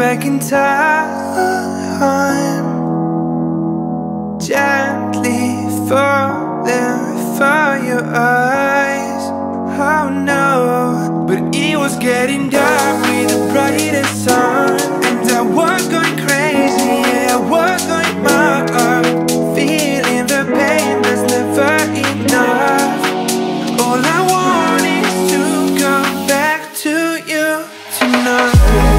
back in time, gently falling for your eyes. Oh no, but it was getting dark with the brightest sun, and I was going crazy, yeah, I was going mad, feeling the pain that's never enough. All I want is to go back to you tonight.